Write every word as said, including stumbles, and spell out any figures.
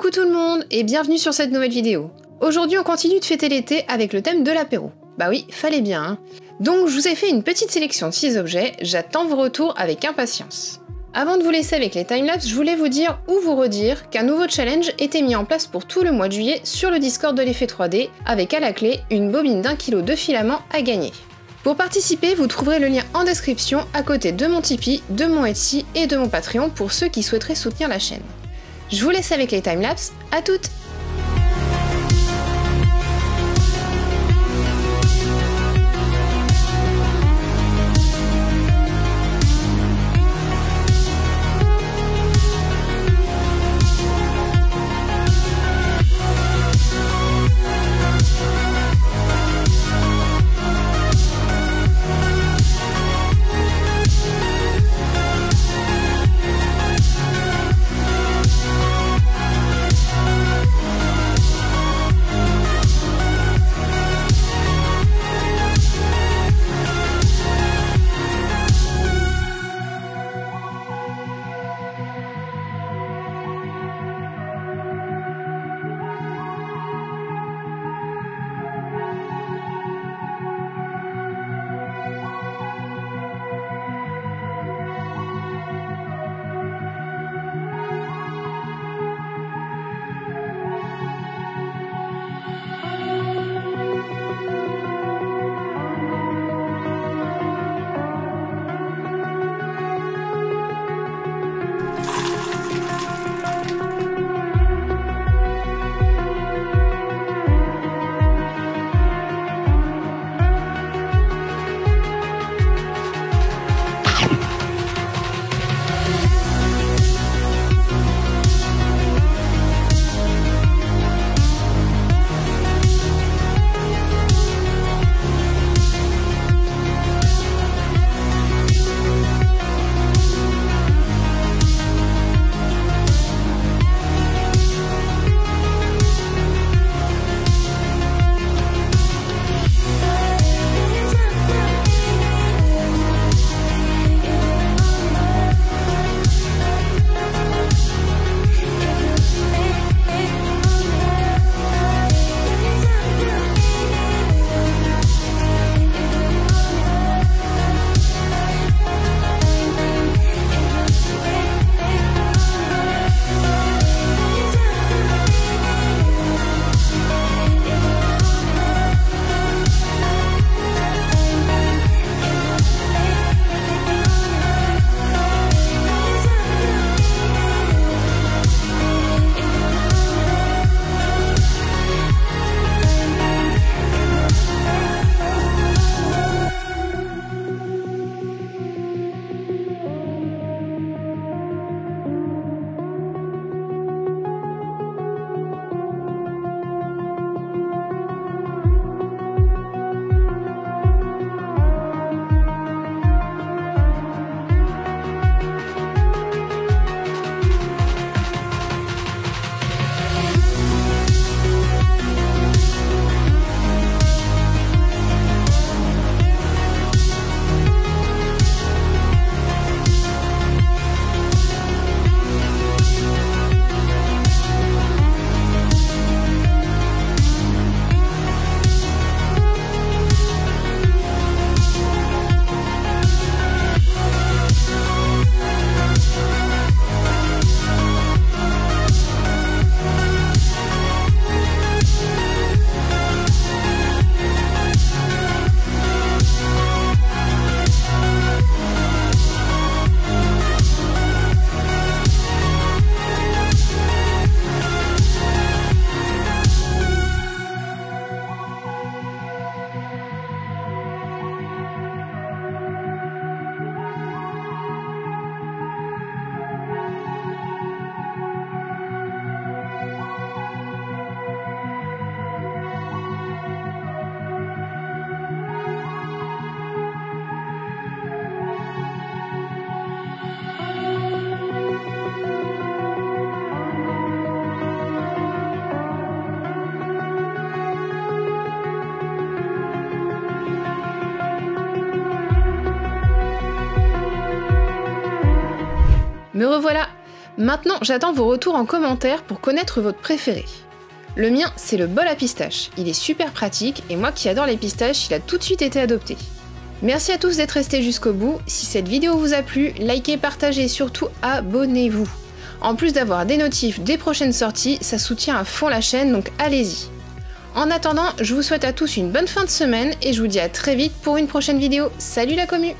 Coucou tout le monde et bienvenue sur cette nouvelle vidéo. Aujourd'hui on continue de fêter l'été avec le thème de l'apéro. Bah oui, fallait bien hein. Donc je vous ai fait une petite sélection de six objets, j'attends vos retours avec impatience. Avant de vous laisser avec les timelapses, je voulais vous dire ou vous redire qu'un nouveau challenge était mis en place pour tout le mois de juillet sur le Discord de l'Effet trois D avec à la clé une bobine d'un kilo de filament à gagner. Pour participer, vous trouverez le lien en description à côté de mon Tipeee, de mon Etsy et de mon Patreon pour ceux qui souhaiteraient soutenir la chaîne. Je vous laisse avec les timelapses, à toutes! Me revoilà. Maintenant, j'attends vos retours en commentaire pour connaître votre préféré. Le mien, c'est le bol à pistache. Il est super pratique et moi qui adore les pistaches, il a tout de suite été adopté. Merci à tous d'être restés jusqu'au bout. Si cette vidéo vous a plu, likez, partagez et surtout abonnez-vous. En plus d'avoir des notifs des prochaines sorties, ça soutient à fond la chaîne, donc allez-y. En attendant, je vous souhaite à tous une bonne fin de semaine et je vous dis à très vite pour une prochaine vidéo. Salut la commu!